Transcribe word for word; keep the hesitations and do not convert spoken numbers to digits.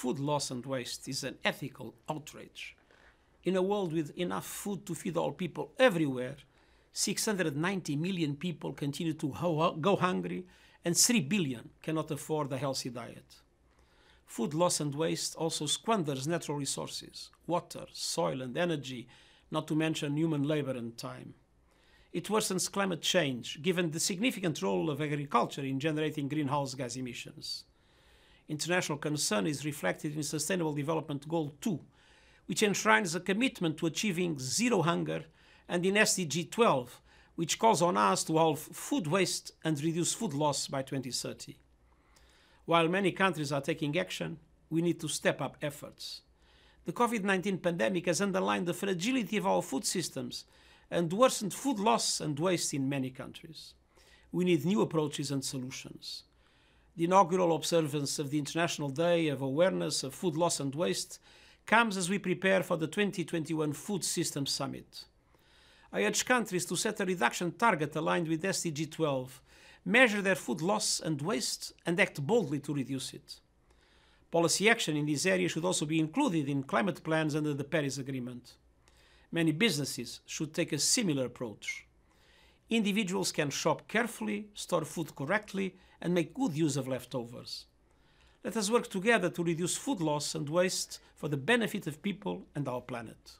food loss and waste is an ethical outrage. In a world with enough food to feed all people everywhere, six hundred ninety million people continue to go hungry and three billion cannot afford a healthy diet. Food loss and waste also squanders natural resources, water, soil and energy, not to mention human labor and time. It worsens climate change, given the significant role of agriculture in generating greenhouse gas emissions. International concern is reflected in Sustainable Development Goal two, which enshrines a commitment to achieving zero hunger, and in S D G twelve, which calls on us to halve food waste and reduce food loss by twenty thirty. While many countries are taking action, we need to step up efforts. The COVID nineteen pandemic has underlined the fragility of our food systems and worsened food loss and waste in many countries. We need new approaches and solutions. The inaugural observance of the International Day of Awareness of Food Loss and Waste comes as we prepare for the twenty twenty-one Food Systems Summit. I urge countries to set a reduction target aligned with S D G twelve, measure their food loss and waste, and act boldly to reduce it. Policy action in this area should also be included in climate plans under the Paris Agreement. Many businesses should take a similar approach. Individuals can shop carefully, store food correctly, and make good use of leftovers. Let us work together to reduce food loss and waste for the benefit of people and our planet.